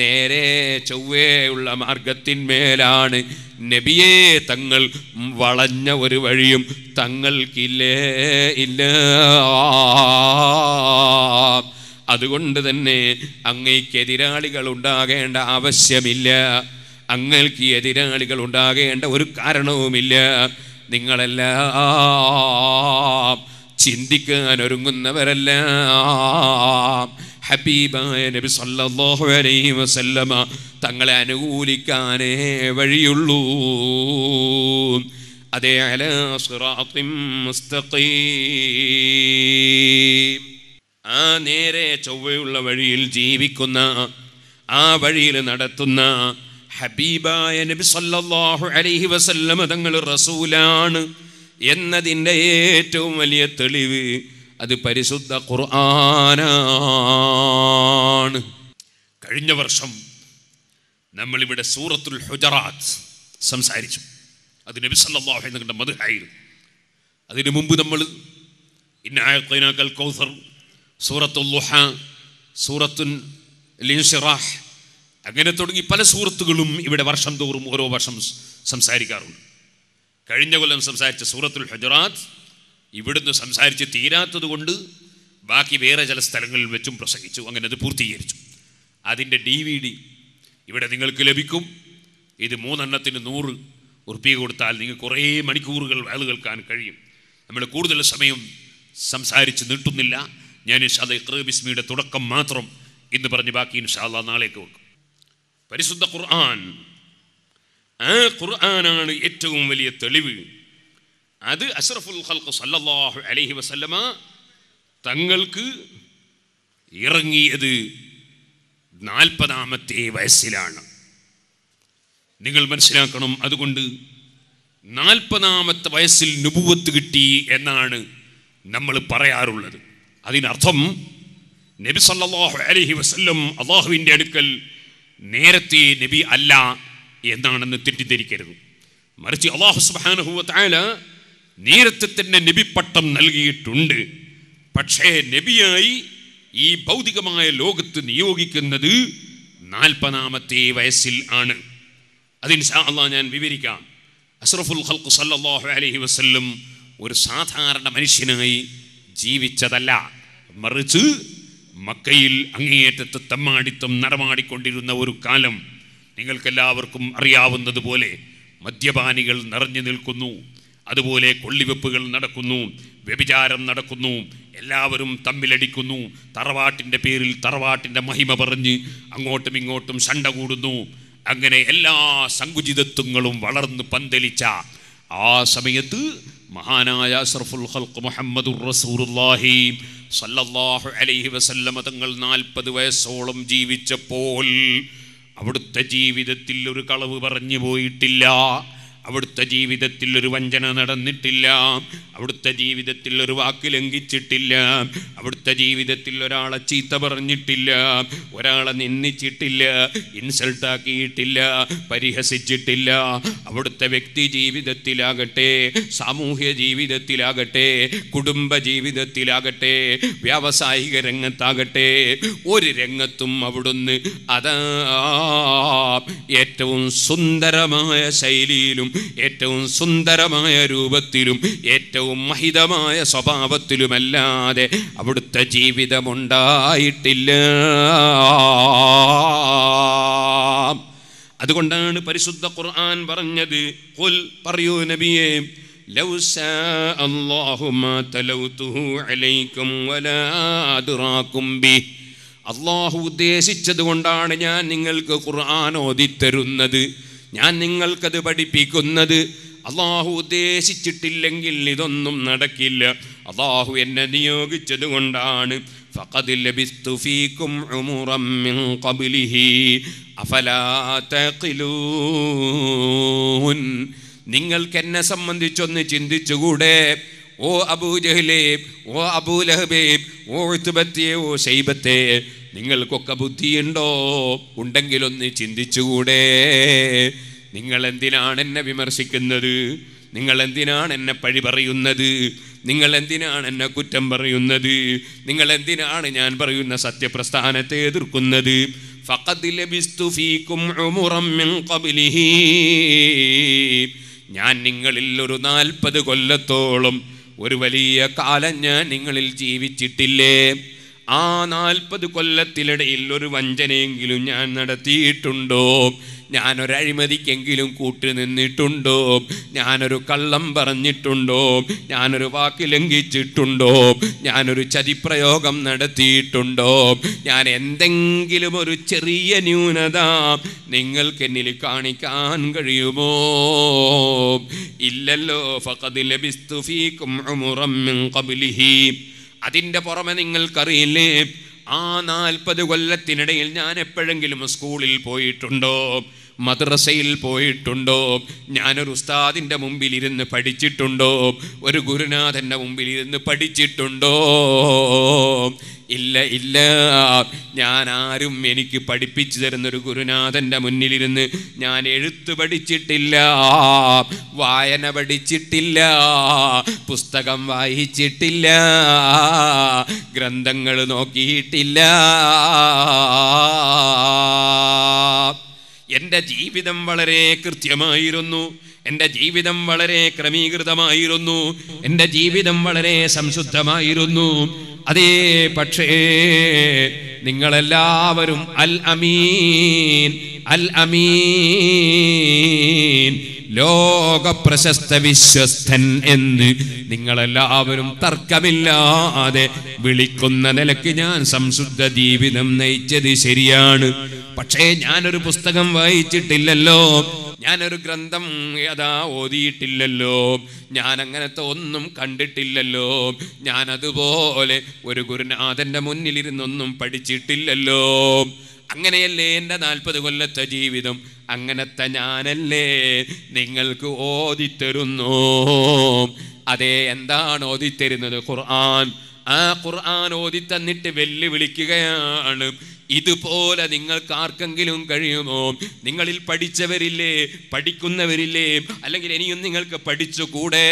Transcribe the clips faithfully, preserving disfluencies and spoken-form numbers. നേരെ ചൊവ്വേയുള്ള മാർഗത്തിന്മേലാണ് നബിയെ തങ്ങൾ വളഞ്ഞ ഒരു വഴിയും തങ്ങൾക്കില്ലേ ഇല്ല. അതുകൊണ്ട് തന്നെ അങ്ങേക്ക് എതിരാളികൾ ഉണ്ടാകേണ്ട ആവശ്യമില്ല, അങ്ങേക്ക് എതിരാളികൾ ഉണ്ടാകേണ്ട ഒരു കാരണവുമില്ല. നിങ്ങളെല്ലാം ചിന്തിക്കാൻ ഒരുങ്ങുന്നവരെല്ലാം ഹബീബായ നബി സല്ലല്ലാഹു അലൈഹി വസല്ലമ തങ്ങളെ അനുകൂലിക്കാനേ വഴിയുള്ളൂ. അതേ അലാ സിറാത്തിൻ മുസ്തഖീം, ആ നേരെ ചൊവ്വയുള്ള വഴിയിൽ ജീവിക്കുന്ന, ആ വഴിയിൽ നടത്തുന്ന ഹബീബായ നബി സല്ലല്ലാഹു അലൈഹി വസല്ലമ തങ്ങൾ റസൂലാണ് എന്നതിൻ്റെ ഏറ്റവും വലിയ തെളിവ് അത് പരിശുദ്ധ ഖുർആനാണ്. കഴിഞ്ഞ വർഷം നമ്മളിവിടെ സൂറത്തുൽ ഹുജറാത്ത് സംസാരിച്ചു, അത് നബി സല്ലല്ലാഹു അലൈഹി വസല്ലമയുടെ മദ്ഹയായിരുന്നു. അതിനു മുമ്പ് നമ്മൾ ഇന്നാ അഅ്തൈനാകൽ കൗസർ, സൂറത്തുൽ ളുഹാ, സൂറത്തുൽ ഇൻശിറാഹ് അങ്ങനെ തുടങ്ങി പല സൂറത്തുകളും ഇവിടെ വർഷം തോറും ഓരോ വർഷം സംസാരിക്കാറുണ്ട്. കഴിഞ്ഞ കൊല്ലം സംസാരിച്ച സൂറത്തുൽ ഹുജറാത്ത് ഇവിടുന്ന് സംസാരിച്ച് തീരാത്തത് കൊണ്ട് ബാക്കി വേറെ ചില സ്ഥലങ്ങളിൽ വെച്ചും പ്രസംഗിച്ചു, അങ്ങനെ അത് പൂർത്തീകരിച്ചു. അതിൻ്റെ ഡി വി ഡി ഇവിടെ നിങ്ങൾക്ക് ലഭിക്കും. ഇത് മൂന്നെണ്ണത്തിന് നൂറ് ഉറുപ്പിക കൊടുത്താൽ നിങ്ങൾക്ക് കുറേ മണിക്കൂറുകൾ അത് കേൾക്കാൻ കഴിയും. നമ്മൾ കൂടുതൽ സമയം സംസാരിച്ച് നീട്ടുന്നില്ല. ഞാൻ ഇൻഷാ അല്ലാഹ് ഇഖ്റ ബിസ്മിയുടെ തുടക്കം മാത്രം ഇന്ന് പറഞ്ഞ് ബാക്കി ഇൻഷാ അല്ലാഹ് നാളേക്ക് വെക്കും. പരിശുദ്ധ ഖുർആൻ, ആ ഖുർആനാണ് ഏറ്റവും വലിയ തെളിവ്. അത് അഷ്റഫുൽ ഖൽഖ് സല്ലല്ലാഹു അലൈഹി വസല്ലമ തങ്ങൾക്ക് ഇറങ്ങിയത് നാൽപ്പതാമത്തെ വയസ്സിലാണ്. നിങ്ങൾ മനസ്സിലാക്കണം, അതുകൊണ്ട് നാൽപ്പതാമത്തെ വയസ്സിൽ നുബുവത്ത് കിട്ടി എന്നാണ് നമ്മൾ പറയാറുള്ളത്. അതിനർത്ഥം നബി സല്ലല്ലാഹു അലൈഹി വസല്ലം അള്ളാഹുവിൻ്റെ അടുക്കൽ നേരത്തെ നബി അല്ല എന്നാണെന്ന് തെറ്റിദ്ധരിക്കരുത്. മറിച്ച് അള്ളാഹു സുബ്ഹാനഹു വ തആല നേരത്തെ തന്നെ നബി പട്ടം നൽകിയിട്ടുണ്ട്. പക്ഷേ നബിയായി ഈ ഭൗതികമായ ലോകത്ത് നിയോഗിക്കുന്നത് നാൽപ്പതാമത്തെ വയസ്സിൽ ആണ്. അത് ഇൻഷാ അല്ലാഹ് ഞാൻ വിവരിക്കാം. അഷ്റഫുൽ ഖൽഖ് സല്ലല്ലാഹു അലൈഹി വസല്ലം ഒരു സാധാരണ മനുഷ്യനായി ജീവിച്ചതല്ല, മറിച്ച് മക്കയിൽ അങ്ങേയറ്റത്തെ തമ്മാടിത്തം നടമാടിക്കൊണ്ടിരുന്ന ഒരു കാലം. നിങ്ങൾക്കെല്ലാവർക്കും അറിയാവുന്നത് പോലെ മദ്യപാനികൾ നിറഞ്ഞു നിൽക്കുന്നു, അതുപോലെ കൊള്ളിവെപ്പുകൾ നടക്കുന്നു, വ്യഭിചാരം നടക്കുന്നു, എല്ലാവരും തമ്മിലടിക്കുന്നു. തറവാട്ടിൻ്റെ പേരിൽ തറവാട്ടിൻ്റെ മഹിമ പറഞ്ഞ് അങ്ങോട്ടും ഇങ്ങോട്ടും ശണ്ട കൂടുന്നു. അങ്ങനെ എല്ലാ സങ്കുചിതത്വങ്ങളും വളർന്ന് പന്തലിച്ച ആ സമയത്ത് മഹാനായ അഷ്റഫുൽ ഖൽഖ് മുഹമ്മദുർ റസൂലുള്ളാഹി സല്ലല്ലാഹു അലൈഹി വസല്ലമ തങ്ങൾ നാൽപ്പത് വയസ്സോളം ജീവിച്ചപ്പോൾ അവിടുത്തെ ജീവിതത്തിൽ ഒരു കളവ് പറഞ്ഞു പോയിട്ടില്ല, അവിടുത്തെ ജീവിതത്തിൽ ഒരു വഞ്ചന നടന്നിട്ടില്ല, അവിടുത്തെ ജീവിതത്തിൽ ഒരു വാക്ക് ലംഘിച്ചിട്ടില്ല, അവിടുത്തെ ജീവിതത്തിൽ ഒരാളെ ചീത്ത പറഞ്ഞിട്ടില്ല, ഒരാളെ നിന്ദിച്ചിട്ടില്ല, ഇൻസൾട്ടാക്കിയിട്ടില്ല, പരിഹസിച്ചിട്ടില്ല. അവിടുത്തെ വ്യക്തി ജീവിതത്തിലാകട്ടെ, സാമൂഹ്യ ജീവിതത്തിലാകട്ടെ, കുടുംബ ജീവിതത്തിലാകട്ടെ, വ്യാവസായിക രംഗത്താകട്ടെ, ഒരു രംഗത്തും അവിടുന്ന് അതാ ഏറ്റവും സുന്ദരമായ ശൈലിയിലും ഏറ്റവും സുന്ദരമായ രൂപത്തിലും ഏറ്റവും മഹിതമായ സ്വഭാവത്തിലുമല്ലാതെ അവിടുത്തെ ജീവിതമുണ്ടായിട്ടില്ല. അതുകൊണ്ടാണ് പരിശുദ്ധ ഖുർആൻ പറഞ്ഞത്, ഖുൽ പറയൂ നബിയേ, ലൗ ശാ അല്ലാഹു മാ തലൗതുഹു അലൈക്കും വലാ അദ്റാകും ബി, അള്ളാഹു ഉദ്ദേശിച്ചത് കൊണ്ടാണ് ഞാൻ നിങ്ങൾക്ക് ഖുർആൻ ഓതിത്തരുന്നത്, ഞാൻ നിങ്ങൾക്കത് പഠിപ്പിക്കുന്നത്. അള്ളാഹു ഉദ്ദേശിച്ചിട്ടില്ലെങ്കിൽ ഇതൊന്നും നടക്കില്ല, അള്ളാഹു എന്നെ നിയോഗിച്ചത് കൊണ്ടാണ്. ഫഖദ് ലബിസ്തു ഫീകും ഉമറൻ മിൻ ഖബ്ലിഹി അഫലാ തഖിലൂൻ, നിങ്ങൾക്കെന്നെ സംബന്ധിച്ചൊന്ന് ചിന്തിച്ചുകൂടെ ഓ അബൂജഹ്ലേ, ഓ അബൂലഹബേ, ഓ ഉത്ബത്തേ, ഓ ശൈബത്തേ, നിങ്ങൾക്കൊക്കെ ബുദ്ധിയുണ്ടോ? ഉണ്ടെങ്കിലൊന്ന് ചിന്തിച്ചുകൂടെ? നിങ്ങളെന്തിനാണെന്നെ വിമർശിക്കുന്നത്? നിങ്ങളെന്തിനാണെന്നെ പഴി പറയുന്നത്? നിങ്ങൾ എന്തിനാണ് എന്നെ കുറ്റം പറയുന്നത്? നിങ്ങൾ എന്തിനാണ് ഞാൻ പറയുന്ന സത്യപ്രസ്ഥാനത്തെ എതിർക്കുന്നത്? ഫഖദ് ലബിസ്തു ഫീകും ഉമറൻ മിൻ ഖബ്ലിഹി, ഞാൻ നിങ്ങളിൽ ഒരു നാൽപ്പത് കൊല്ലത്തോളം ഒരു വലിയ കാലം ഞാൻ നിങ്ങളിൽ ജീവിച്ചിട്ടില്ലേ? ആ നാൽപ്പത് കൊല്ലത്തിനിടയിൽ ഒരു വഞ്ചനയെങ്കിലും ഞാൻ നടത്തിയിട്ടുണ്ടോ? ഞാനൊരു അഴിമതിക്കെങ്കിലും കൂട്ടുനിന്നിട്ടുണ്ടോ? ഞാനൊരു കള്ളം പറഞ്ഞിട്ടുണ്ടോ? ഞാനൊരു വാക്ക് ലംഘിച്ചിട്ടുണ്ടോ? ഞാനൊരു ചതിപ്രയോഗം നടത്തിയിട്ടുണ്ടോ? ഞാൻ എന്തെങ്കിലും ഒരു ചെറിയ ന്യൂനത നിങ്ങൾക്ക് എന്നിൽ കാണിക്കാൻ കഴിയുമോ? ഇല്ലല്ലോ. ഫഖദ് ലബിസ്തു ഫീകും ഉമറൻ മിൻ ഖബ്ലിഹി, അതിൻ്റെ പുറമെ നിങ്ങൾക്കറിയില്ലേ ആ നാൽപ്പത് കൊല്ലത്തിനിടയിൽ ഞാൻ എപ്പോഴെങ്കിലും സ്കൂളിൽ പോയിട്ടുണ്ടോ? മദ്രസയിൽ പോയിട്ടുണ്ടോ? ഞാനൊരു ഉസ്താദിൻ്റെ മുമ്പിൽ ഇരുന്ന് പഠിച്ചിട്ടുണ്ടോ? ഒരു ഗുരുനാഥൻ്റെ മുമ്പിൽ ഇരുന്ന് പഠിച്ചിട്ടുണ്ടോ? ഇല്ല ഇല്ല, ഞാൻ ആരും എനിക്ക് പഠിപ്പിച്ചു തരുന്നൊരു ഗുരുനാഥൻ്റെ മുന്നിലിരുന്ന് ഞാൻ എഴുത്ത് പഠിച്ചിട്ടില്ല, വായന പഠിച്ചിട്ടില്ല, പുസ്തകം വായിച്ചിട്ടില്ല, ഗ്രന്ഥങ്ങൾ നോക്കിയിട്ടില്ല. എൻ്റെ ജീവിതം വളരെ കൃത്യമായിരുന്നു, എൻ്റെ ജീവിതം വളരെ ക്രമീകൃതമായിരുന്നു, എൻ്റെ ജീവിതം വളരെ സംശുദ്ധമായിരുന്നു. അതേ, പക്ഷേ നിങ്ങളെല്ലാവരും അൽ അമീൻ അൽ അമീൻ ലോക പ്രശസ്ത വിശ്വസ്തൻ എന്ന് നിങ്ങളെല്ലാവരും തർക്കമില്ലാതെ വിളിക്കുന്ന നിലയ്ക്ക് ഞാൻ സംശുദ്ധ ജീവിതം നയിച്ചത് ശരിയാണ്. പക്ഷേ ഞാനൊരു പുസ്തകം വായിച്ചിട്ടില്ലല്ലോ, ഞാനൊരു ഗ്രന്ഥം ഏതാ ഓതിയിട്ടില്ലല്ലോ, ഞാൻ അങ്ങനത്തെ ഒന്നും കണ്ടിട്ടില്ലല്ലോ, ഞാൻ അതുപോലെ ഒരു ഗുരുനാഥൻ്റെ മുന്നിലിരുന്നൊന്നും പഠിച്ചിട്ടില്ലല്ലോ. അങ്ങനെയല്ലേ എൻ്റെ നാൽപ്പത് കൊല്ലത്തെ ജീവിതം? അങ്ങനത്തെ ഞാനല്ലേ നിങ്ങൾക്ക് ഓതിത്തരുന്നു? അതേ, എന്താണ് ഓതിത്തരുന്നത്? ഖുർആൻ. ആ ഖുർആൻ ഓതിത്തന്നിട്ട് വെല്ലുവിളിക്കുകയാണ്, ഇതുപോലെ നിങ്ങൾക്ക് ആർക്കെങ്കിലും കഴിയുമോ? നിങ്ങളിൽ പഠിച്ചവരില്ലേ? പഠിക്കുന്നവരില്ലേ? അല്ലെങ്കിൽ ഇനിയും നിങ്ങൾക്ക് പഠിച്ചുകൂടെ?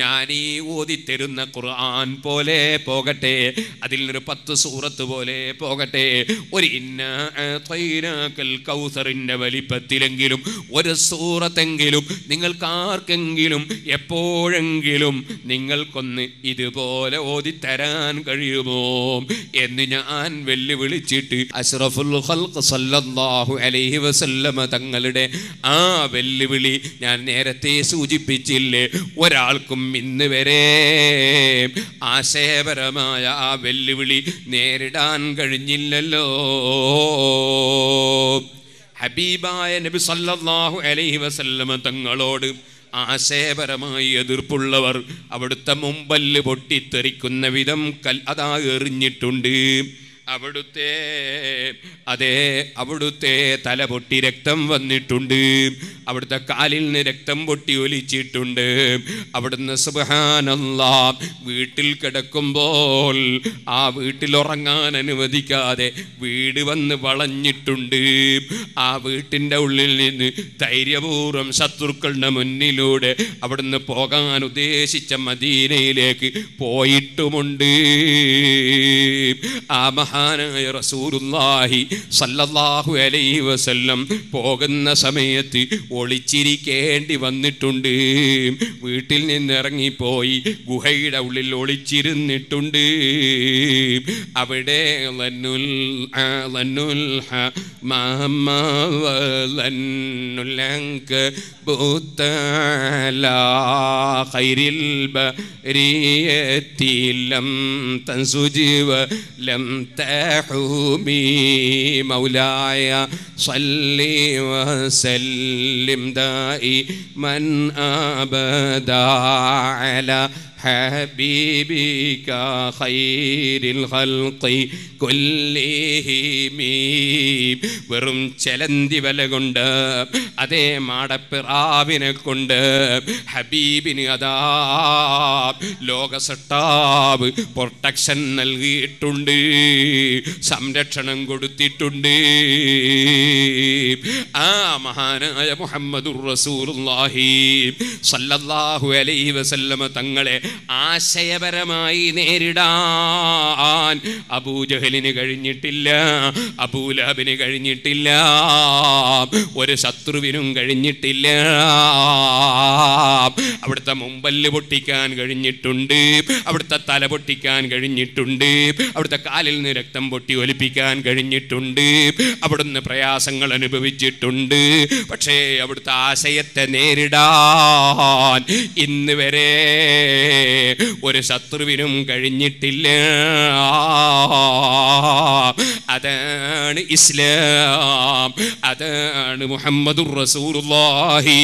ഞാനീ ഓതിത്തരുന്ന ഖുർആൻ പോലെ പോകട്ടെ, അതിൽ നിന്നൊരു പത്ത് സൂറത്ത് പോലെ പോകട്ടെ, ഒരു ഇന്നാ അഅ്തൈനാകൽ കൗസറിൻ്റെ വലിപ്പത്തിലെങ്കിലും ഒരു സൂറത്തെങ്കിലും നിങ്ങൾക്ക് ആർക്കെങ്കിലും എപ്പോഴെങ്കിലും നിങ്ങൾക്കൊന്ന് ഇതുപോലെ ഓതിത്തരാൻ കഴിയുമോ എന്ന് ഞാൻ വെല്ലുവിളിച്ചിട്ട് അഷ്റഫുൽ ഖൽഖ് സല്ലല്ലാഹു അലൈഹി വസല്ലമ തങ്ങളുടെ ആ വെല്ലുവിളി ഞാൻ നേരത്തെ സൂചിപ്പിച്ചില്ലേ? ഒരാൾക്കും ഇന്ന് വരെ ആശയപരമായ ആ വെല്ലുവിളി നേരിടാൻ കഴിഞ്ഞില്ലല്ലോ. ഹബീബായ നബി സല്ലല്ലാഹു അലൈഹി വസല്ലമ തങ്ങളോട് ആശയപരമായി എതിർപ്പുള്ളവർ അവിടുത്തെ മുമ്പല്ല് പൊട്ടിത്തെറിക്കുന്ന വിധം കൽ അതാ എറിഞ്ഞിട്ടുണ്ട്. അവിടുത്തെ അതേ അവിടുത്തെ തല പൊട്ടി രക്തം വന്നിട്ടുണ്ട്, അവിടുത്തെ കാലിൽ നിന്ന് രക്തം പൊട്ടി ഒലിച്ചിട്ടുണ്ട്. അവിടുന്ന് സുബ്ഹാനല്ലാഹ് വീട്ടിൽ കിടക്കുമ്പോൾ ആ വീട്ടിലുറങ്ങാൻ അനുവദിക്കാതെ വീട് വന്ന് വളഞ്ഞിട്ടുണ്ട്. ആ വീട്ടിൻ്റെ ഉള്ളിൽ നിന്ന് ധൈര്യപൂർവ്വം ശത്രുക്കളുടെ മുന്നിലൂടെ അവിടുന്ന് പോകാൻ ഉദ്ദേശിച്ച മദീനയിലേക്ക് പോയിട്ടുമുണ്ട്. ആ മഹാനായ റസൂലുള്ളാഹി സല്ലല്ലാഹു അലൈഹി വസല്ലം പോകുന്ന സമയത്ത് ഒളിച്ചിരിക്കേണ്ടി വന്നിട്ടുണ്ട്. വീട്ടിൽ നിന്നിറങ്ങിപ്പോയി ഗുഹയുടെ ഉള്ളിൽ ഒളിച്ചിരുന്നിട്ടുണ്ട്. അവിടെ ലന്നുൽ ലന്നുൽ ഹമാമ ലന്നുലങ്ക ബുതല ഖൈരിൽ ബരിയതി ലം തൻസുജിവ ലം തഹൂമി മൗലായ സല്ലി വസല്ലിം ദായി മൻ അബദാ അലാ حبيبك خير الخلق كلهم വെറും ചലന്തിവല കൊണ്ട് അതേ മാടപ്പിറാവിനെ കൊണ്ട് ഹബീബിന് അതാ ലോകസട്ടാവ് പ്രൊട്ടക്ഷൻ നൽകിയിട്ടുണ്ട് സംരക്ഷണം കൊടുത്തിട്ടുണ്ട് ആ മഹാനായ മുഹമ്മദുർ റസൂലുള്ളാഹി സല്ലല്ലാഹു അലൈഹി വസല്ലമ തങ്ങളെ ആശയപരമായി നേരിടാൻ അബൂജഹലിന് കഴിഞ്ഞിട്ടില്ല അബൂലഹബിന് കഴിഞ്ഞിട്ടില്ല ഒരു ശത്രുവിനും കഴിഞ്ഞിട്ടില്ല അവിടുത്തെ മുമ്പല്ല് പൊട്ടിക്കാൻ കഴിഞ്ഞിട്ടുണ്ട് അവിടുത്തെ തല പൊട്ടിക്കാൻ കഴിഞ്ഞിട്ടുണ്ട് അവിടുത്തെ കാലിൽ നിന്ന് രക്തം പൊട്ടി ഒലിപ്പിക്കാൻ കഴിഞ്ഞിട്ടുണ്ട് അവിടുന്ന് പ്രയാസങ്ങൾ അനുഭവിച്ചിട്ടുണ്ട് പക്ഷേ അവിടുത്തെ ആശയത്തെ നേരിടാൻ ഇന്ന് വരെ ഒരു ശത്രുവിനും കഴിഞ്ഞിട്ടില്ല അതാണ് ഇസ്ലാം അതാണ് മുഹമ്മദുർ റസൂലുള്ളാഹി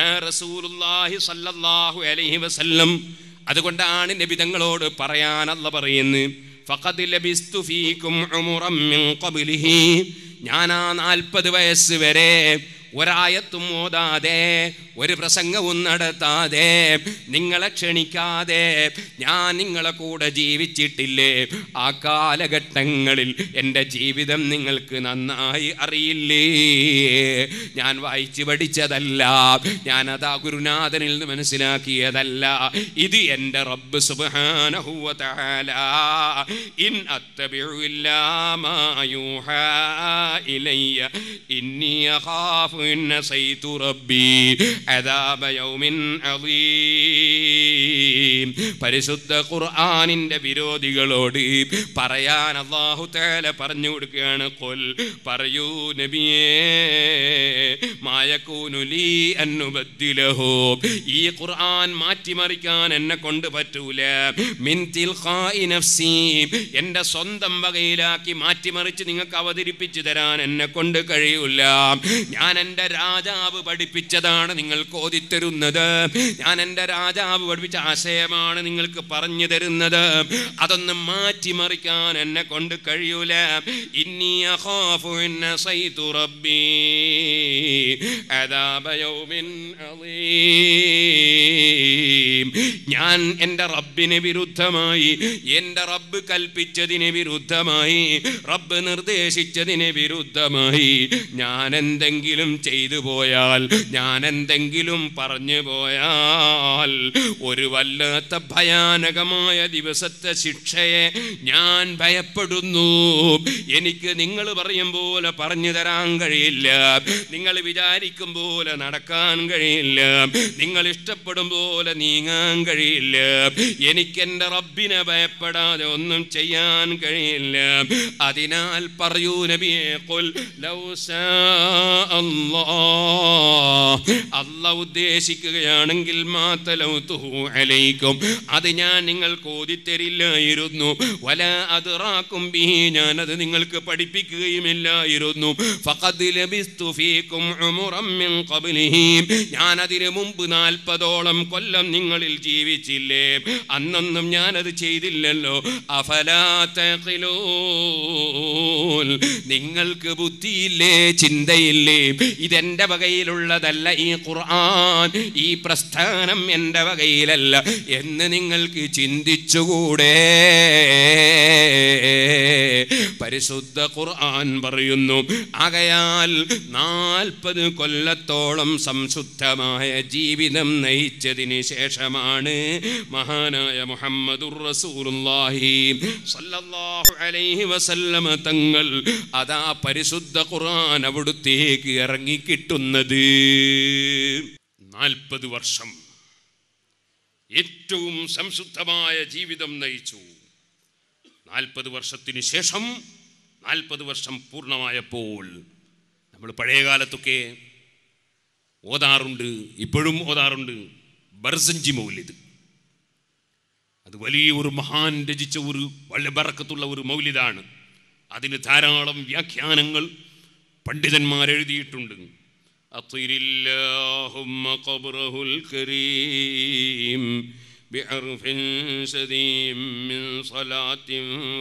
ആ റസൂലുള്ളാഹി സല്ലല്ലാഹു അലൈഹി വസല്ലം അതുകൊണ്ടാണ് നബി തങ്ങളോട് പറയാൻ അല്ലാഹു പറയുന്നു ഫഖദ് ലബിസ്തു ഫീകും ഉമറൻ മിൻ ഖബ്ലിഹി ഞാൻ ആ നാൽപ്പത് വയസ്സ് വരെ ഒരായത്തും ഓതാതെ ഒരു പ്രസംഗവും നടത്താതെ നിങ്ങളെ ക്ഷണിക്കാതെ ഞാൻ നിങ്ങളെ കൂടെ ജീവിച്ചിട്ടില്ലേ ആ കാലഘട്ടങ്ങളിൽ എൻ്റെ ജീവിതം നിങ്ങൾക്ക് നന്നായി അറിയില്ലേ ഞാൻ വായിച്ചു പഠിച്ചതല്ല ഞാൻ അതാ ഗുരുനാഥനിൽ നിന്ന് മനസ്സിലാക്കിയതല്ല ഇത് എൻ്റെ റബ്ബ് സുബ്ഹാനഹു വ തആല ഇൻ അത്തബിഉ ഇല്ലാ മാ യുഹാ ഇലയ്യ ഇന്നി അഖാഫു നസൈതു റബ്ബി عذاب يوم عظيم പരിശുദ്ധ ഖുർആനിന്റെ വിരോധികളോട് പറയാൻ അല്ലാഹു തആല പറഞ്ഞു കൊടുക്കുകയാണ് ഖുൽ പറയൂ നബിയേ മായകൂനു ലീ അൻ ഉബദ്ദിലഹു ഈ ഖുർആൻ മാറ്റിമറിക്കാൻ എന്നെ കൊണ്ട് പറ്റൂല മിൻ തിൽഖാഇ നഫ്സി എൻ്റെ സ്വന്തം വകയിലാക്കി മാറ്റിമറിച്ച് നിങ്ങൾക്ക് അവതരിപ്പിച്ചു തരാൻ എന്നെ കൊണ്ട് കഴിയൂല ഞാൻ എൻ്റെ രാജാവ് പഠിപ്പിച്ചതാണ് നിങ്ങൾക്ക് ഓതിത്തരുന്നത് ഞാൻ എൻ്റെ രാജാവ് പഠിപ്പിച്ച ആശയമാണ് നിങ്ങൾക്ക് പറഞ്ഞു തരുന്നത് അതൊന്നും മാറ്റിമറിക്കാൻ എന്നെ കൊണ്ട് കഴിയൂല ഇന്നി അഖാഫു നസൈതു റബ്ബി അദാബ യൗമിൻ അളീം ഞാൻ എൻ്റെ റബ്ബിനെ വിരുദ്ധമായി എൻ്റെ റബ്ബ് കൽപ്പിച്ചതിനെ വിരുദ്ധമായി റബ്ബ് നിർദ്ദേശിച്ചതിനെ വിരുദ്ധമായി ഞാൻ എന്തെങ്കിലും ചെയ്തു പോയാൽ ഞാൻ എന്തെങ്കിലും പറഞ്ഞു പോയാൽ ഒരു വല്ലാത്ത ഭയാനകമായ ദിവസത്തെ ശിക്ഷയെ ഞാൻ ഭയപ്പെടുന്നു എനിക്ക് നിങ്ങൾ പറയും പോലെ പറഞ്ഞു തരാൻ കഴിയില്ല നിങ്ങൾ വിചാരിക്കും പോലെ നടക്കാൻ കഴിയില്ല നിങ്ങൾ ഇഷ്ടപ്പെടും പോലെ നീങ്ങാൻ കഴിയില്ല എനിക്കെൻ്റെ റബ്ബിനെ ഭയപ്പെടാതെ ഒന്നും ചെയ്യാൻ കഴിയില്ല അതിനാൽ പറയൂ നബിയേ ഖുൽ ലൗ ശാ അല്ലാഹ് അല്ലാഹ് ഉദ്ദേശിക്കുകയാണെങ്കിൽ മാതലൗതുഹു അലൈക്കും അത് ഞാൻ നിങ്ങൾക്ക് ഓതിത്തരില്ലായിരുന്നു വലാ അദ്റാക്കും ബിഹി ഞാൻ അത് നിങ്ങൾക്ക് പഠിപ്പിക്കുകയുമില്ലായിരുന്നു ഫഖദ് ലബിസ്തു ഫീകും ഉമറൻ മിൻ ഖബ്ലിഹി ഞാൻ അതിനു മുമ്പ് നാൽപ്പതോളം കൊല്ലം നിങ്ങളിൽ ജീവിച്ചില്ലേ അന്നൊന്നും ഞാനത് ചെയ്തില്ലല്ലോ അഫലാ തഖിലൂൻ നിങ്ങൾക്ക് ബുദ്ധിയില്ലേ ചിന്തയില്ലേ ഇതെൻ്റെ വകയിലുള്ളതല്ല ഈ ഖുർആൻ ഈ പ്രസ്ഥാനം എൻ്റെ വകയിലല്ല എന്ന് നിങ്ങൾക്ക് ചിന്തിച്ചുകൂടെ പരിശുദ്ധ ഖുർആൻ പറയുന്നു ആകയാൽ നാൽപ്പത് കൊല്ലത്തോളം സംശുദ്ധമായ ജീവിതം നയിച്ചതിന് ശേഷമാണ് മഹാനായ മുഹമ്മദുർ റസൂലുള്ളാഹി സല്ലല്ലാഹു അലൈഹി വസല്ലമ തങ്ങൾ അതാ പരിശുദ്ധ ഖുർആൻ അവിടുത്തേക്ക് ഇറങ്ങിക്കിട്ടുന്നത് നാൽപ്പത് വർഷം ഏറ്റവും സംശുദ്ധമായ ജീവിതം നയിച്ചു നാൽപ്പത് വർഷത്തിന് ശേഷം നാൽപ്പത് വർഷം പൂർണ്ണമായപ്പോൾ നമ്മൾ പഴയ കാലത്തൊക്കെ ഓതാറുണ്ട് ഇപ്പോഴും ഓതാറുണ്ട് ബർസഞ്ചി മൗലിദ് അത് വലിയ ഒരു മഹാൻ രചിച്ച ഒരു വളരെ ബർക്കത്തുള്ള ഒരു മൗലിദാണ് അതിന് ധാരാളം വ്യാഖ്യാനങ്ങൾ പണ്ഡിതന്മാരെഴുതിയിട്ടുണ്ട് أطر اللهم قبره الكريم بعرف سديم من صلاة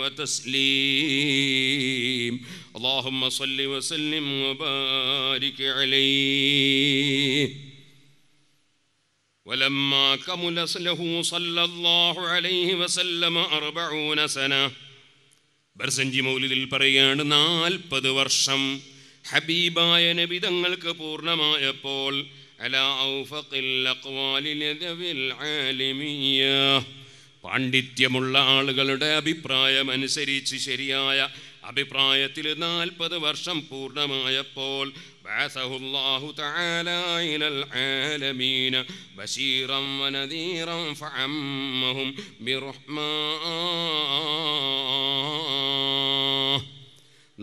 وتسليم، اللهم صل وسلم وبارك عليه. ولما كمل له صلى الله عليه وسلم أربعون سنة برسنجي مولد البريان നാൽപ്പത് വർഷം ഹബീബായ നബി തങ്ങൾക്ക് പൂർണ്ണമായപ്പോൾ പാണ്ഡിത്യമുള്ള ആളുകളുടെ അഭിപ്രായം അനുസരിച്ച് ശരിയായ അഭിപ്രായത്തിൽ നാൽപ്പത് വർഷം പൂർണ്ണമായപ്പോൾ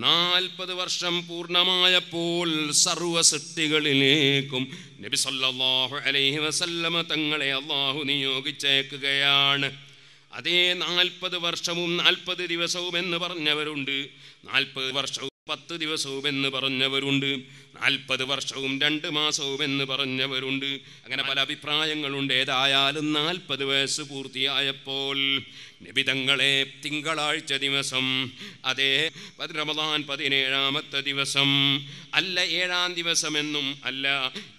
നാൽപ്പത് വർഷം പൂർണ്ണമായപ്പോൾ സർവസൃഷ്ടികളിലേക്കും നബി സല്ലല്ലാഹു അലൈഹി വസല്ലമ തങ്ങളെ അല്ലാഹു നിയോഗിച്ചേക്കുകയാണ്. അതേ നാൽപ്പത് വർഷവും നാൽപ്പത് ദിവസവും എന്ന് പറഞ്ഞവരുണ്ട്, നാൽപ്പത് വർഷവും പത്ത് ദിവസവും എന്ന് പറഞ്ഞവരുണ്ട്, നാൽപ്പത് വർഷവും രണ്ട് മാസവും എന്ന് പറഞ്ഞവരുണ്ട്. അങ്ങനെ പല അഭിപ്രായങ്ങളുണ്ട്. ഏതായാലും നാൽപ്പത് വയസ്സ് പൂർത്തിയായപ്പോൾ നബി തങ്ങളെ തിങ്കളാഴ്ച ദിവസം, അതേ റമളാൻ പതിനേഴാമത്തെ ദിവസം, അല്ല ഏഴാം ദിവസമെന്നും അല്ല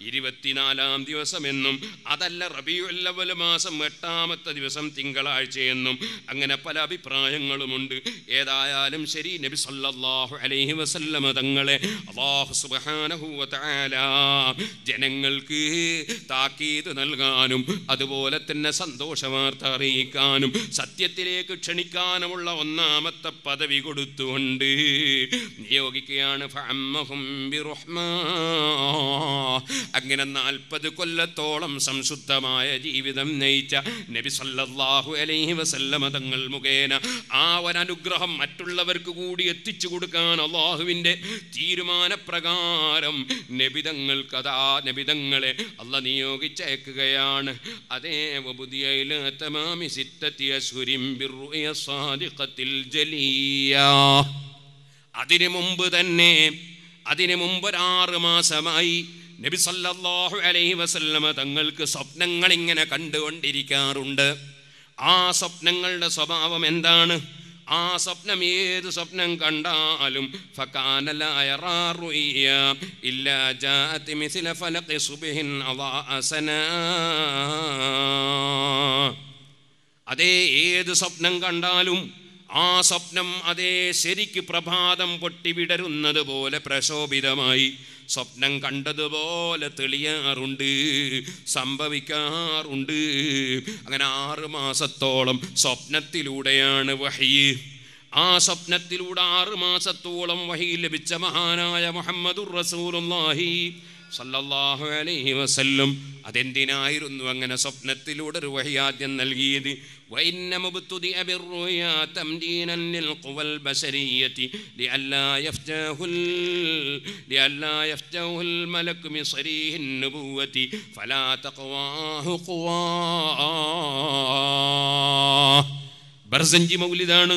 ഇരുപത്തിനാലാം ദിവസമെന്നും അതല്ല റബീഉൽ അവ്വൽ മാസം എട്ടാമത്തെ ദിവസം തിങ്കളാഴ്ചയെന്നും അങ്ങനെ പല അഭിപ്രായങ്ങളുമുണ്ട്. ഏതായാലും ശരി, നബി സല്ലല്ലാഹു അലൈഹി വസല്ലമ തങ്ങളെ അല്ലാഹു സുബ്ഹാനഹു വ തആല ജനങ്ങൾക്ക് താക്കീത് നൽകാനും അതുപോലെ തന്നെ സന്തോഷവാർത്ത അറിയിക്കാനും സത്യ ത്തിലേക്ക് ക്ഷണിക്കാനുമുള്ള ഒന്നാമത്തെ പദവി കൊടുത്തുകൊണ്ട് നിയോഗിക്കുകയാണ്. അങ്ങനെ നാൽപ്പത് കൊല്ലത്തോളം സംശുദ്ധമായ ജീവിതം നയിച്ച നബി സല്ലല്ലാഹു അലൈഹി വസല്ലമ തങ്ങൾ മുഖേന ആ ഒരനുഗ്രഹം മറ്റുള്ളവർക്ക് കൂടി എത്തിച്ചു കൊടുക്കാൻ അള്ളാഹുവിൻ്റെ തീരുമാനപ്രകാരം നബി തങ്ങൾക്ക് അതാ നബി തങ്ങളെ അള്ളാഹു നിയോഗിച്ചയക്കുകയാണ്. അതേ വബുദിയൈല തമാമി സിത്തതി അശ്ഹുരി بالرؤية الصادقة الجلية അതിനു മുമ്പ് തന്നെ അതിനു മുമ്പ് ആറ് മാസമായി നബി സല്ലല്ലാഹു അലൈഹി വസല്ലമ തങ്ങൾക്ക് സ്വപ്നങ്ങൾ ഇങ്ങനെ കണ്ടുകൊണ്ടിരിക്കാറുണ്ട്. ആ സ്വപ്നങ്ങളുടെ സ്വഭാവം എന്താണ്? ആ സ്വപ്നം ഏത് സ്വപ്നം കണ്ടാലും ഫകാന ലാ യറാ റുയ ഇല്ലാ ജാഅത് മിസ്ല ഫലഖി സുബ്ഹിൻ അളാ സനാ. അതേ ഏത് സ്വപ്നം കണ്ടാലും ആ സ്വപ്നം അതേ ശരിക്ക് പ്രഭാതം പൊട്ടിവിടരുന്നത് പോലെ പ്രശോഭിതമായി സ്വപ്നം കണ്ടതുപോലെ തെളിയാറുണ്ട്, സംഭവിക്കാറുണ്ട്. അങ്ങനെ ആറ് മാസത്തോളം സ്വപ്നത്തിലൂടെയാണ് വഹ്യ്. ആ സ്വപ്നത്തിലൂടെ ആറ് മാസത്തോളം വഹ്യ് ലഭിച്ച മഹാനായ മുഹമ്മദുർ റസൂലുള്ളാഹി സല്ലല്ലാഹു അലൈഹി വസല്ലം അതെന്തിനായിരുന്നു അങ്ങനെ സ്വപ്നത്തിലൂടെ ഒരു വഹ്യ് ആദ്യം നൽകിയത്? وإنما ابتدئ بالرؤيا تمدينا للقوى البشرية لئلا يفتاه لئلا يفتاه الملك من صريح النبوة فلا تقواه قواه. برزنجي മൗലിദാണ്.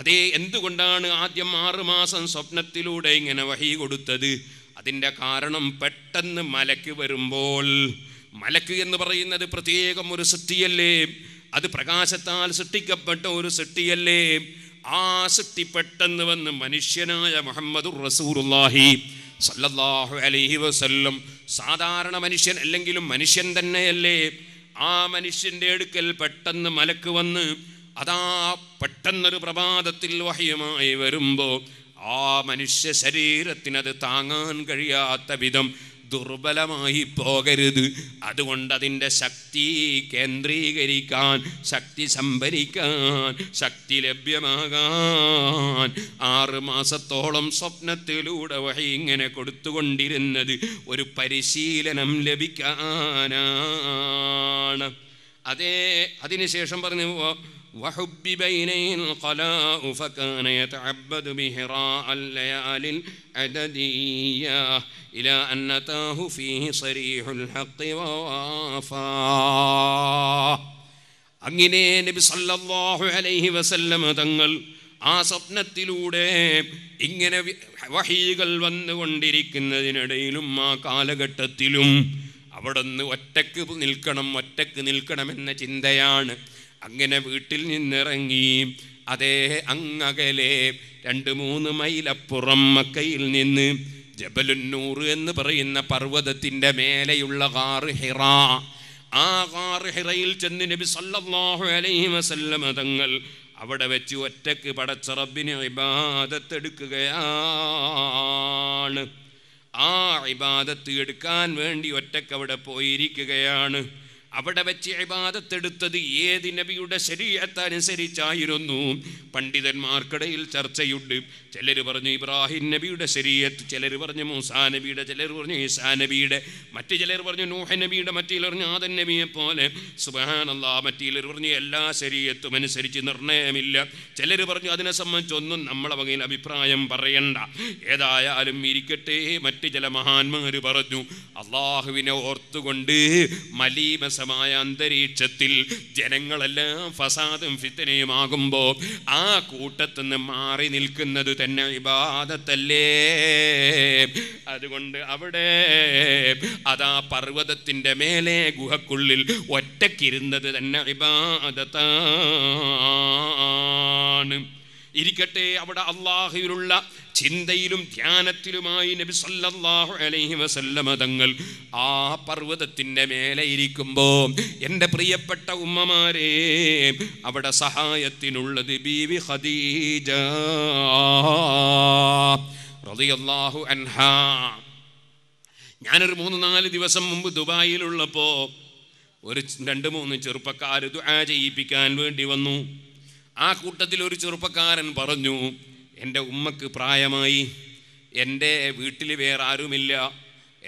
അതേ എന്തുകൊണ്ടാണ് ആദ്യം ആറ് മാസം സ്വപ്നത്തിലൂടെ ഇങ്ങനെ വഹി കൊടുത്തത്? അതിൻ്റെ കാരണം, പെട്ടെന്ന് മലക്ക് വരുമ്പോൾ, മലക്ക് എന്ന് പറയുന്നത് പ്രത്യേകം ഒരു സൃഷ്ടിയല്ലേ, അത് പ്രകാശത്താൽ സൃഷ്ടിക്കപ്പെട്ട ഒരു സൃഷ്ടിയല്ലേ. ആ സൃഷ്ടി പെട്ടെന്ന് വന്ന് മനുഷ്യനായ മുഹമ്മദുർ റസൂലുള്ളാഹി സല്ലല്ലാഹു അലൈഹി വസല്ലം സാധാരണ മനുഷ്യൻ അല്ലെങ്കിലും മനുഷ്യൻ തന്നെയല്ലേ, ആ മനുഷ്യൻ്റെ അടുക്കൽ പെട്ടെന്ന് മലക്ക് വന്ന് അതാ പെട്ടെന്നൊരു പ്രഭാതത്തിൽ വഹ്യുമായി വരുമ്പോൾ ആ മനുഷ്യ ശരീരത്തിനത് താങ്ങാൻ കഴിയാത്ത വിധം ദുർബലമായി പോകരുത്, അതുകൊണ്ട് അതിൻ്റെ ശക്തി കേന്ദ്രീകരിക്കാൻ, ശക്തി സംഭരിക്കാൻ, ശക്തി ലഭ്യമാകാൻ ആറ് മാസത്തോളം സ്വപ്നത്തിലൂടെ വഹി ഇങ്ങനെ കൊടുത്തുകൊണ്ടിരുന്നത് ഒരു പരിശീലനം ലഭിക്കാനാണ്. അതേ അതിനുശേഷം പറഞ്ഞു وحبب إليه القلاء فكان يتعبد بهراء الليالي العددية إلى أن أتاه فيه صريح الحق ووافاه. അങ്ങനെ നബി സല്ലല്ലാഹു അലൈഹി വസല്ലമ തങ്ങൾ ആ സ്വപ്നത്തിലൂടെ ഇങ്ങനെ വഹീകൾ വന്നുകൊണ്ടിരിക്കുന്നതിനിടയിലും ആ കാലഘട്ടത്തിലും അവിടുന്ന് ഒറ്റക്ക് നിൽക്കണം ഒറ്റക്ക് നിൽക്കണമെന്ന ചിന്തയാണ്. അങ്ങനെ വീട്ടിൽ നിന്നിറങ്ങി അതേ അങ്ങകലെ രണ്ട് മൂന്ന് മൈലപ്പുറം മക്കയിൽ നിന്ന് ജബലുന്നൂർ എന്ന് പറയുന്ന പർവ്വതത്തിൻ്റെ മേലെയുള്ള ഗാറ് ഹിറാ, ആ ഗാറ് ഹിറയിൽ ചെന്ന് നബി സല്ലല്ലാഹു അലൈഹി വസല്ലമ തങ്ങൾ അവിടെ വെച്ച് ഒറ്റക്ക് പടച്ച റബ്ബിനെ ഇബാദത്ത് എടുക്കുകയാണ്. ആ ഇബാദത്ത് എടുക്കാൻ വേണ്ടി ഒറ്റക്ക് അവിടെ പോയിരിക്കുകയാണ്. അവിടെ വെച്ച് ഇബാദത്തെടുത്തത് ഏത് നബിയുടെ ശരീഅത്ത് അനുസരിച്ചായിരുന്നു? പണ്ഡിതന്മാർക്കിടയിൽ ചർച്ചയുണ്ട്. ചിലർ പറഞ്ഞു ഇബ്രാഹിം നബിയുടെ ശരീഅത്ത്, ചിലർ പറഞ്ഞു മൂസാ നബിയുടെ, ചിലർ പറഞ്ഞു ഈസാ നബിയുടെ, മറ്റു ചിലർ പറഞ്ഞു നൂഹ് നബിയുടെ, മറ്റു ചിലർ പറഞ്ഞു ആദൻ നബിയെ പോലെ. സുബ്ഹാനല്ലാഹ്. മറ്റു ചിലർ പറഞ്ഞു എല്ലാ ശരീഅത്തും അനുസരിച്ച് നിർണയമില്ല. ചിലർ പറഞ്ഞു അതിനെ സംബന്ധിച്ചൊന്നും നമ്മളെ വകയിൽ അഭിപ്രായം പറയണ്ട, ഏതായാലും ഇരിക്കട്ടെ. മറ്റു ചില മഹാന്മാർ പറഞ്ഞു അള്ളാഹുവിനെ ഓർത്തുകൊണ്ട് മലീമസ മായ അന്തരീക്ഷത്തിൽ ജനങ്ങളെല്ലാം ഫസാദും ഫിത്തനയുമാകുമ്പോൾ ആ കൂട്ടത്തുനിന്ന് മാറി നിൽക്കുന്നത് തന്നെ ഇബാദത്തല്ലേ. അതുകൊണ്ട് അവിടെ അതാ പർവ്വതത്തിൻ്റെ മേലെ ഗുഹക്കുള്ളിൽ ഒറ്റക്കിരുന്നത് തന്നെ ഇബാദത്താണ്. ഇരിക്കട്ടെ, അവിടെ അള്ളാഹുവിലുള്ള ചിന്തയിലും ധ്യാനത്തിലുമായി നബി സല്ലല്ലാഹു അലൈഹി വസല്ലമ തങ്ങൾ ആ പർവ്വതത്തിൻ്റെ മേലെ ഇരിക്കുമ്പോൾ എൻ്റെ പ്രിയപ്പെട്ട ഉമ്മമാരെ, അവിടെ സഹായത്തിനുള്ളത് ബീവി ഖദീജ റളിയല്ലാഹു അൻഹാ. ഞാനൊരു മൂന്ന് നാല് ദിവസം മുമ്പ് ദുബായിലുള്ളപ്പോൾ ഒരു രണ്ട് മൂന്ന് ചെറുപ്പക്കാർ ദുആ ചെയ്യിപ്പിക്കാൻ വേണ്ടി വന്നു. ആ കൂട്ടത്തിൽ ഒരു ചെറുപ്പക്കാരൻ പറഞ്ഞു, എൻ്റെ ഉമ്മക്ക് പ്രായമായി, എൻ്റെ വീട്ടിൽ വേറെ ആരുമില്ല,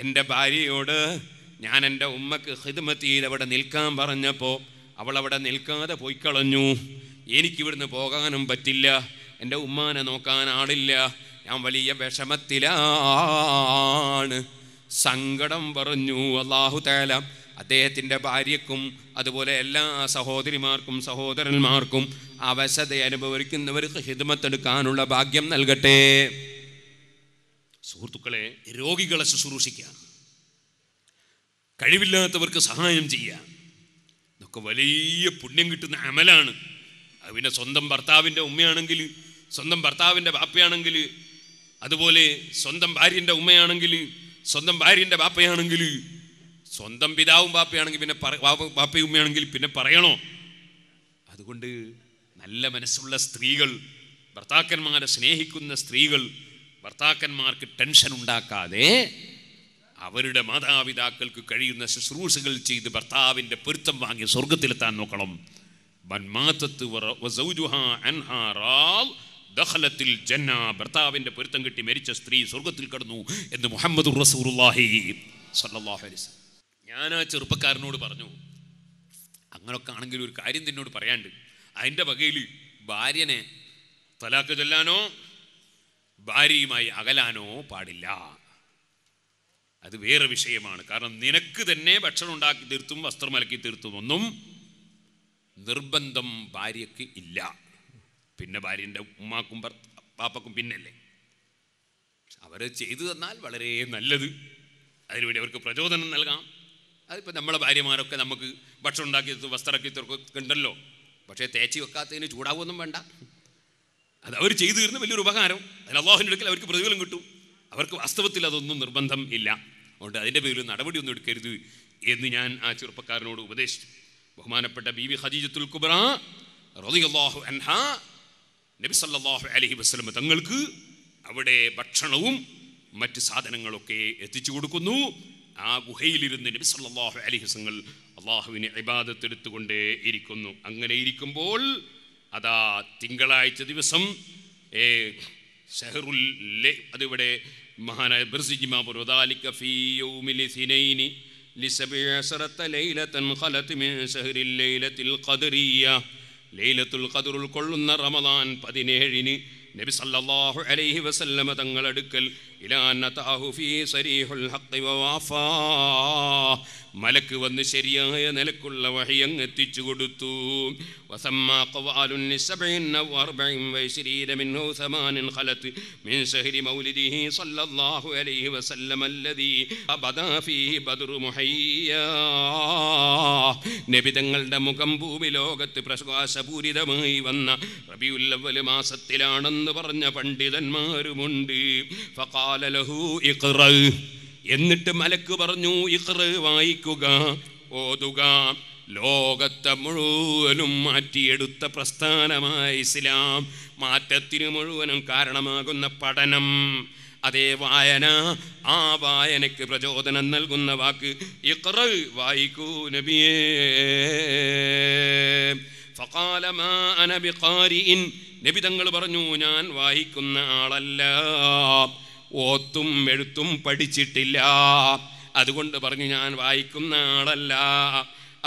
എൻ്റെ ഭാര്യയോട് ഞാൻ എൻ്റെ ഉമ്മക്ക് ഹിദ്മത്തിൽ അവിടെ നിൽക്കാൻ പറഞ്ഞപ്പോൾ അവളവിടെ നിൽക്കാതെ പോയി കളഞ്ഞു. എനിക്കിവിടുന്ന് പോകാനും പറ്റില്ല, എൻ്റെ ഉമ്മാനെ നോക്കാൻ ആളില്ല, ഞാൻ വലിയ വിഷമത്തിലാണ്. സങ്കടം പറഞ്ഞു അല്ലാഹു തആല അദ്ദേഹത്തിൻ്റെ ഭാര്യക്കും അതുപോലെ എല്ലാ സഹോദരിമാർക്കും സഹോദരന്മാർക്കും അവശത അനുഭവിക്കുന്നവർക്ക് ഹിദ്മത്തെടുക്കാനുള്ള ഭാഗ്യം നൽകട്ടെ. സുഹൃത്തുക്കളെ, രോഗികളെ ശുശ്രൂഷിക്കുക, കഴിവില്ലാത്തവർക്ക് സഹായം ചെയ്യുക, ഇതൊക്കെ വലിയ പുണ്യം കിട്ടുന്ന അമലാണ്. അത് പിന്നെ സ്വന്തം ഭർത്താവിൻ്റെ ഉമ്മയാണെങ്കിൽ, സ്വന്തം ഭർത്താവിൻ്റെ ബാപ്പയാണെങ്കിൽ, അതുപോലെ സ്വന്തം ഭാര്യൻ്റെ ഉമ്മയാണെങ്കിൽ, സ്വന്തം ഭാര്യൻ്റെ ബാപ്പയാണെങ്കിൽ, സ്വന്തം പിതാവും ബാപ്പയാണെങ്കിൽ, പിന്നെ ബാപ്പയും ഉമ്മയാണെങ്കിൽ പിന്നെ പറയണോ? അതുകൊണ്ട് നല്ല മനസ്സുള്ള സ്ത്രീകൾ, ഭർത്താക്കന്മാരെ സ്നേഹിക്കുന്ന സ്ത്രീകൾ, ഭർത്താക്കന്മാർക്ക് ടെൻഷൻ ഉണ്ടാക്കാതെ അവരുടെ മാതാപിതാക്കൾക്ക് കഴിയുന്ന ശുശ്രൂഷകൾ ചെയ്ത് ഭർത്താവിൻ്റെ പൊരുത്തം വാങ്ങി സ്വർഗത്തിലെത്താൻ നോക്കണം. ദഖലത്തിൽ ജന്ന. ഭർത്താവിൻ്റെ പൊരുത്തം കിട്ടി മരിച്ച സ്ത്രീ സ്വർഗത്തിൽ കടന്നു എന്ന് മുഹമ്മദുർ റസൂലുള്ളാഹി സ്വല്ലല്ലാഹു അലൈഹി വസല്ലം. ഞാൻ ആ ചെറുപ്പക്കാരനോട് പറഞ്ഞു, അങ്ങനൊക്കെ ആണെങ്കിൽ ഒരു കാര്യം നിന്നോട് പറയാണ്ട്, അതിൻ്റെ വകയിൽ ഭാര്യനെ തലാക്ക് ചൊല്ലാനോ ഭാര്യയുമായി അകലാനോ പാടില്ല. അത് വേറെ വിഷയമാണ്. കാരണം നിനക്ക് തന്നെ ഭക്ഷണം ഉണ്ടാക്കി തീർത്തും വസ്ത്രം അലക്കി തീർത്തും ഒന്നും നിർബന്ധം ഭാര്യയ്ക്ക് ഇല്ല. പിന്നെ ഭാര്യൻ്റെ ഉമ്മാക്കും പാപ്പക്കും പിന്നല്ലേ. അവർ ചെയ്തു തന്നാൽ വളരെ നല്ലത്, അതിനുവേണ്ടി അവർക്ക് പ്രചോദനം നൽകാം. അതിപ്പോൾ നമ്മളെ ഭാര്യമാരൊക്കെ നമുക്ക് ഭക്ഷണം ഉണ്ടാക്കി വസ്ത്രമാക്കി തീർക്കൊക്കെ ഉണ്ടല്ലോ. പക്ഷേ തേച്ച് വെക്കാത്തതിന് ചൂടാവുമൊന്നും വേണ്ട. അത് അവർ ചെയ്തു തീർന്ന വലിയൊരു ഉപകാരം. അതിന് അല്ലാഹുവിൻ്റെ അടുക്കൽ അവർക്ക് പ്രതിഫലം കിട്ടും. അവർക്ക് വാസ്തവത്തിൽ അതൊന്നും നിർബന്ധം ഇല്ല. അതുകൊണ്ട് അതിൻ്റെ പേരിൽ നടപടിയൊന്നും എടുക്കരുത് എന്ന് ഞാൻ ആ ചെറുപ്പക്കാരനോട് ഉപദേശിച്ചു. ബഹുമാനപ്പെട്ട ബീവി ഖദീജത്തുൽ കുബ്ര റളിയല്ലാഹു അൻഹാ നബി സല്ലല്ലാഹു അലൈഹി വസല്ലം തങ്ങൾക്ക് അവിടെ ഭക്ഷണവും മറ്റ് സാധനങ്ങളൊക്കെ എത്തിച്ചു കൊടുക്കുന്നു. ആ ഗുഹയിലിരുന്ന് നബി സല്ലല്ലാഹു അലൈഹി വസല്ലം അള്ളാഹുവിനെ ഇബാദത്ത് എടുത്തുകൊണ്ടേ ഇരിക്കുന്നു. അങ്ങനെ ഇരിക്കുമ്പോൾ അതാ തിങ്കളാഴ്ച ദിവസം ഏ ഷഹറുൽ ലൈ, അതിവിടെ മഹാനായ ബർസിജിമാ പുറതാലിക ഫീ യൗമിൽ ഇസ്നൈനി ലിസബഅസറത ലൈലതൻ ഖലത് മിൻ ഷഹറിൽ ലൈലത്തിൽ ഖദറിയ. ലൈലത്തുൽ ഖദറുൽ കൊള്ളുന്ന റമദാൻ പതിനേഴിന് നബി സല്ലല്ലാഹു അലൈഹി വസല്ലമ തങ്ങളടുക്കൽ ഇലാ നതാഹു ഫീ സരീഹുൽ ഹഖ് വവാഫാ മലക്ക് വന്ന് ശരിയായ നിലക്കുള്ള വഹ്യങ്ങ് എത്തിച്ചു കൊടുത്തു. വസമ്മാ ഖവാലുൻ സബഇന വഅർബഇൻ വഇശ്രീന മിൻഹു സമാനൻ ഖലത് മിൻ ശഹരി മൗലിദിഹി സല്ലല്ലാഹു അലൈഹി വസല്ലം അല്ലദീ ബദാ ഫീഹി ബദ്റു മുഹയ്യാ. നബി തങ്ങളുടെ മുഖം ഭൂമി ലോകത്ത് പ്രകാശപൂരിതമായി വന്ന റബിയുൽ അവ്വൽ മാസത്തിലാണെന്ന് പറഞ്ഞ പണ്ഡിതന്മാരുമുണ്ട്. ഫഖാല ലഹു ഇഖ്റ, എന്നിട്ട് മലക്ക് പറഞ്ഞു ഇഖ്റ, വായിക്കുക, ഓതുക. ലോകത്തെ മുഴുവനും മാറ്റിയെടുത്ത പ്രസ്ഥാനമായ ഇസ്ലാം, മാറ്റത്തിന് മുഴുവനും കാരണമാകുന്ന പഠനം, അതേ വായന, ആ വായനയ്ക്ക് പ്രചോദനം നൽകുന്ന വാക്ക് ഇഖ്റ, വായിക്കൂ നബിയേ. ഫഖാല മാ അന ബിഖാരിഇൻ, നബി തങ്ങൾ പറഞ്ഞു ഞാൻ വായിക്കുന്ന ആളല്ല, ഓത്തും എഴുത്തും പഠിച്ചിട്ടില്ല, അതുകൊണ്ട് പറഞ്ഞു ഞാൻ വായിക്കുന്ന ആളല്ല.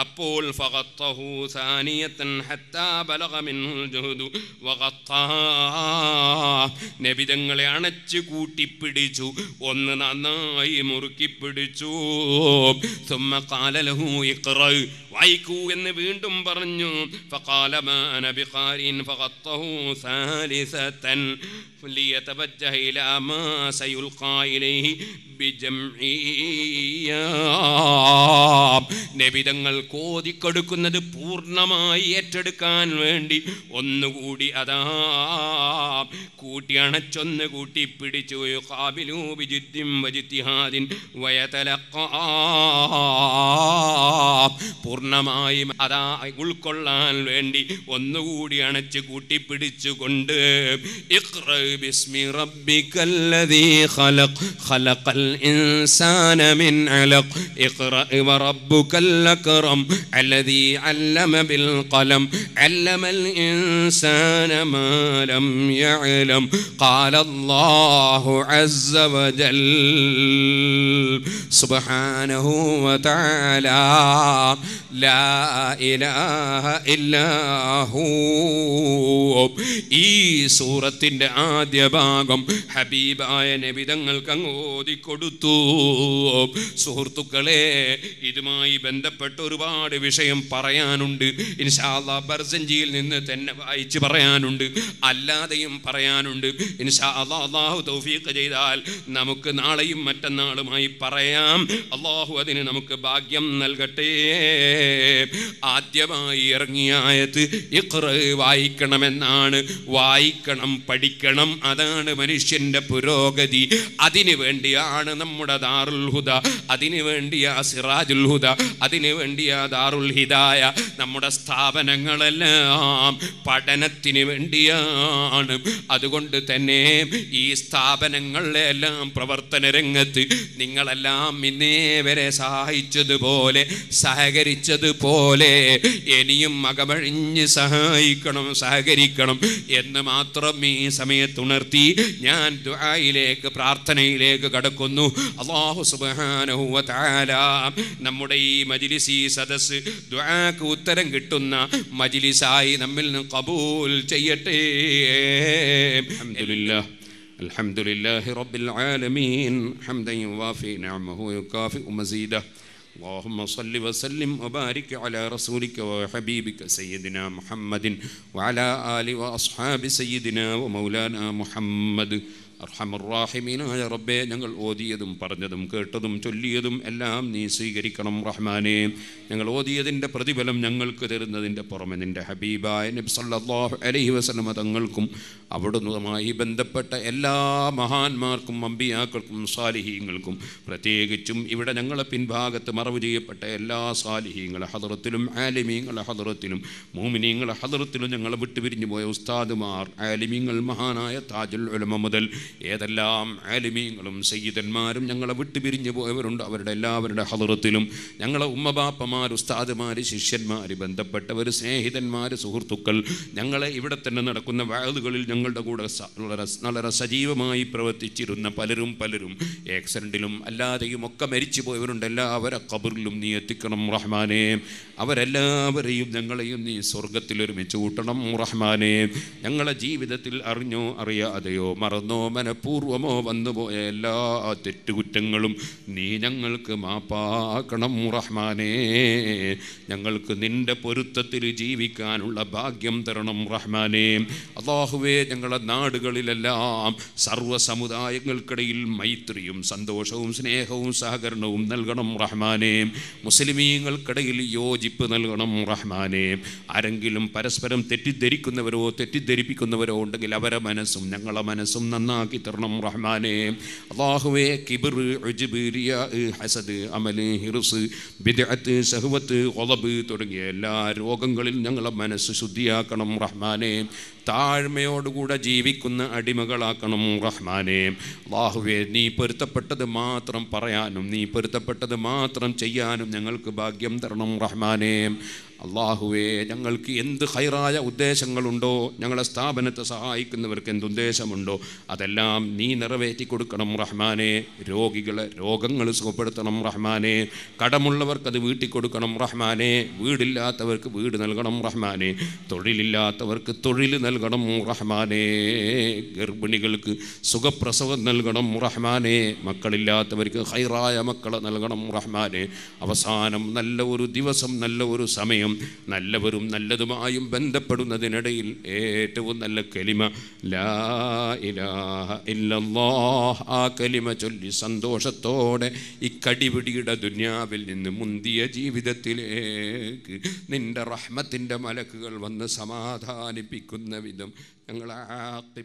അപ്പോൾ ഫഖത്തഹു സാനിയതൻ ഹത്താ ബലഗ മിൻഹുൽ ജുഹ്ദു വഖത്താ, നബി തങ്ങളെ അണച്ചു കൂട്ടിപ്പിടിച്ചു, ഒന്ന് നന്നായി മുറുക്കിപ്പിടിച്ചു. സുമ്മ ഖാല ലഹു ഇഖ്റ, വായിക്കൂ എന്ന് വീണ്ടും പറഞ്ഞു. ഫഖാല മാ അന ബിഖാരിൻ ഫഖത്തഹു സാലിസതൻ ലിയതവജ്ജഹ ഇലാ മാ സയുൽഖാ ഇലൈഹി ബിജംഇയാ. നബി തങ്ങൾ കോതിക്കൊടുക്കുന്നത് പൂർണ്ണമായി ഏറ്റെടുക്കാൻ വേണ്ടി ഒന്നുകൂടി അതാ കൂട്ടി അണച്ചൊന്ന് കൂട്ടി പിടിച്ചു. പൂർണ്ണമായി അതാ ഉൾക്കൊള്ളാൻ വേണ്ടി ഒന്നുകൂടി അണച്ച് കൂട്ടി പിടിച്ചുകൊണ്ട് ഇഖ്റ ബിസ്മി റബ്ബിക്കല്ലദീ ഖലഖ് ഖലഖൽ ഇൻസാന മിൻ അലഖ് ഇഖ്റ വറബ്ബുക്കല്ലക الذي علم بالقلم علم الإنسان ما لم يعلم قال الله عز وجل سبحانه وتعالى لا إله إلا هو. إي سورة العادية باغم حبيب آية نبي دنگل كنغودي كدتو سورة كله إدماي بند پتور ഒരുപാട് വിഷയം പറയാനുണ്ട്. ഇൻഷാ അല്ലാഹ് ബർസഞ്ചിയിൽ നിന്ന് തന്നെ വായിച്ച് പറയാനുണ്ട്, അല്ലാതെയും പറയാനുണ്ട്. ഇൻഷാ അല്ലാഹ് അല്ലാഹു തൗഫീഖ് ചെയ്താൽ നമുക്ക് നാളെയും മറ്റന്നാളുമായി പറയാം. അല്ലാഹു അതിന് നമുക്ക് ഭാഗ്യം നൽകട്ടെ. ആദ്യമായി ഇറങ്ങിയ ആയത്ത് ഇഖ്റ, വായിക്കണമെന്നാണ്. വായിക്കണം, പഠിക്കണം, അതാണ് മനുഷ്യൻ്റെ പുരോഗതി. അതിനു വേണ്ടിയാണ് നമ്മുടെ ദാറുൽ ഹുദ, അതിനു വേണ്ടിയാ സിറാജുൽ ഹുദ, അതിനു വേണ്ടിയ ദാറുൽ ഹിദായ. നമ്മുടെ സ്ഥാപനങ്ങളെല്ലാം പഠനത്തിന് വേണ്ടിയാണ്. അതുകൊണ്ട് തന്നെ ഈ സ്ഥാപനങ്ങളിലെല്ലാം പ്രവർത്തന രംഗത്ത് നിങ്ങളെല്ലാം ഇന്നേ വരെ സഹായിച്ചതുപോലെ സഹകരിച്ചതുപോലെ ഇനിയും അകമഴിഞ്ഞ് സഹായിക്കണം, സഹകരിക്കണം എന്ന് മാത്രം ഈ സമയത്തുണർത്തി ഞാൻ ദുആയിലേക്ക് പ്രാർത്ഥനയിലേക്ക് കടക്കുന്നു. അല്ലാഹു സുബ്ഹാനഹു വ തആല നമ്മുടെ ഈ മജ്‌ലിസി സദസ് ദുആക്ക് ഉത്തരം കിട്ടുന്ന മജ്‌ലിസായി നമ്മിൽ നിന്ന് ഖബൂൽ ചെയ്യട്ടെ. അൽഹംദുലില്ലാഹ് അൽഹംദുലില്ലാഹി റബ്ബിൽ ആലമീൻ ഹംദൻ യുവാഫി നിഅമഹു വയുകാഫി മസീദഹു. اللهم صل وسلم وبارك على رسولك وحبيبك سيدنا محمد وعلى آله وأصحاب سيدنا ومولانا محمد അർഹമ റഹീമീനായ റബ്ബേ, ഞങ്ങൾ ഓതിയതും പറഞ്ഞതും കേട്ടതും ചൊല്ലിയതും എല്ലാം നീ സ്വീകരിക്കണം റഹ്മാനേ. ഞങ്ങൾ ഓതിയതിൻ്റെ പ്രതിഫലം ഞങ്ങൾക്ക് തരുന്നതിൻ്റെ പുറമെ നിൻ്റെ ഹബീബായ നബി സല്ലല്ലാഹു അലൈഹി വസല്ലമ തങ്ങൾക്കും അവിടുന്നുമായി ബന്ധപ്പെട്ട എല്ലാ മഹാന്മാർക്കും അമ്പിയാക്കൾക്കും സാലിഹീങ്ങൾക്കും, പ്രത്യേകിച്ചും ഇവിടെ ഞങ്ങളെ പിൻഭാഗത്ത് മറവ് ചെയ്യപ്പെട്ട എല്ലാ സാലിഹീങ്ങളെ ഹദറത്തിലും ആലിമീങ്ങളെ ഹദറത്തിലും മൂമിനീങ്ങളെ ഹദറത്തിലും ഞങ്ങളെ വിട്ടുപിരിഞ്ഞു പോയ ഉസ്താദുമാർ ആലിമീങ്ങൾ, മഹാനായ താജുൽ ഉലമ മുതൽ ഏതെല്ലാം ആലിമീങ്ങളും സയ്യിദന്മാരും ഞങ്ങളെ വിട്ടുപിരിഞ്ഞു പോയവരുണ്ട് അവരുടെ എല്ലാവരുടെ ഹളറത്തിലും ഞങ്ങളെ ഉമ്മബാപ്പമാർ, ഉസ്താദുമാർ, ശിഷ്യന്മാർ, ബന്ധപ്പെട്ടവർ, സ്നേഹിതന്മാർ, സുഹൃത്തുക്കൾ, ഞങ്ങളെ ഇവിടെ തന്നെ നടക്കുന്ന വഅദുകളിൽ ഞങ്ങളുടെ കൂടെ വളരെ വളരെ സജീവമായി പ്രവർത്തിച്ചിരുന്ന പലരും പലരും ആക്സിഡൻറ്റിലും അല്ലാതെയും ഒക്കെ മരിച്ചു പോയവരുണ്ട്. എല്ലാവരെ ഖബറിലും നീ എത്തിക്കണം റഹ്മാനേ. അവരെല്ലാവരെയും ഞങ്ങളെയും നീ സ്വർഗത്തിലൊരുമിച്ച് കൂട്ടണം റഹ്മാനേ. ഞങ്ങളെ ജീവിതത്തിൽ അറിഞ്ഞോ അറിയാതെയോ മറന്നോ മനഃപൂർവമോ വന്നുപോയ എല്ലാ തെറ്റുകുറ്റങ്ങളും നീ ഞങ്ങൾക്ക് മാപ്പാക്കണം റഹ്മാനേ. ഞങ്ങൾക്ക് നിൻ്റെ പൊരുത്തത്തിൽ ജീവിക്കാനുള്ള ഭാഗ്യം തരണം റഹ്മാനേ. അല്ലാഹുവേ, ഞങ്ങളുടെ നാടുകളിലെല്ലാം സർവ്വ സമുദായങ്ങൾക്കിടയിൽ മൈത്രിയും സന്തോഷവും സ്നേഹവും സഹകരണവും നൽകണം റഹ്മാനേ. മുസ്ലിമീങ്ങൾക്കിടയിൽ യോജിപ്പ് നൽകണം റഹ്മാനേ. ആരെങ്കിലും പരസ്പരം തെറ്റിദ്ധരിക്കുന്നവരോ തെറ്റിദ്ധരിപ്പിക്കുന്നവരോ ഉണ്ടെങ്കിൽ അവരെ മനസ്സും ഞങ്ങളുടെ മനസ്സും നന്നാക്കി തരണം റഹ്മാനേ. അല്ലാഹുവേ, കിബർ, ഉജ്ബ്, റിയാ, ഹസദ്, അമല്, ഹിർസ്, ബിദ്അത്ത്, സഹ്വത്ത്, ഖളബ് തുടങ്ങിയ എല്ലാ രോഗങ്ങളിൽ ഞങ്ങളുടെ മനസ്സ് ശുദ്ധിയാക്കണം റഹ്മാനേ. താഴ്മയോടുകൂടെ ജീവിക്കുന്ന അടിമകളാക്കണം റഹ്മാനേ. അല്ലാഹുവേ, നീ പൊരുത്തപ്പെട്ടത് മാത്രം പറയാനും നീ പൊരുത്തപ്പെട്ടത് മാത്രം ചെയ്യാനും ഞങ്ങൾക്ക് ഭാഗ്യം തരണം റഹ്മാനേ. അല്ലാഹുവേ, ഞങ്ങൾക്ക് എന്ത് ഹൈറായ ഉദ്ദേശങ്ങളുണ്ടോ, ഞങ്ങളെ സ്ഥാപനത്തെ സഹായിക്കുന്നവർക്ക് എന്തുദ്ദേശമുണ്ടോ അതെല്ലാം നീ നിറവേറ്റി കൊടുക്കണം റഹ്മാനെ. രോഗികളെ രോഗങ്ങൾ സുഖപ്പെടുത്തണം റഹ്മാനെ. കടമുള്ളവർക്കത് വീട്ടിൽ കൊടുക്കണം റഹ്മാനെ. വീടില്ലാത്തവർക്ക് വീട് നൽകണം റഹ്മാനെ. തൊഴിലില്ലാത്തവർക്ക് തൊഴിൽ നൽകണം റഹ്മാനെ. ഗർഭിണികൾക്ക് സുഖപ്രസവം നൽകണം റഹ്മാനെ. മക്കളില്ലാത്തവർക്ക് ഹൈറായ മക്കളെ നൽകണം റഹ്മാനെ. അവസാനം നല്ല ഒരു ദിവസം, നല്ല ഒരു സമയം, നല്ലവരും നല്ലതുമായും ബന്ധപ്പെടുന്നതിനിടയിൽ ഏറ്റവും നല്ല കലിമ ലാ ഇലാഹ ഇല്ലല്ലാഹ്, ആ കലിമ ചൊല്ലി സന്തോഷത്തോടെ ഈ കടിപിടിയുടെ ദുനിയാവിൽ നിന്ന് മുന്തിയ ജീവിതത്തിലേക്ക് നിൻ്റെ റഹ്മത്തിൻ്റെ മലക്കുകൾ വന്ന് സമാധാനിപ്പിക്കുന്ന വിധം ഞങ്ങളെ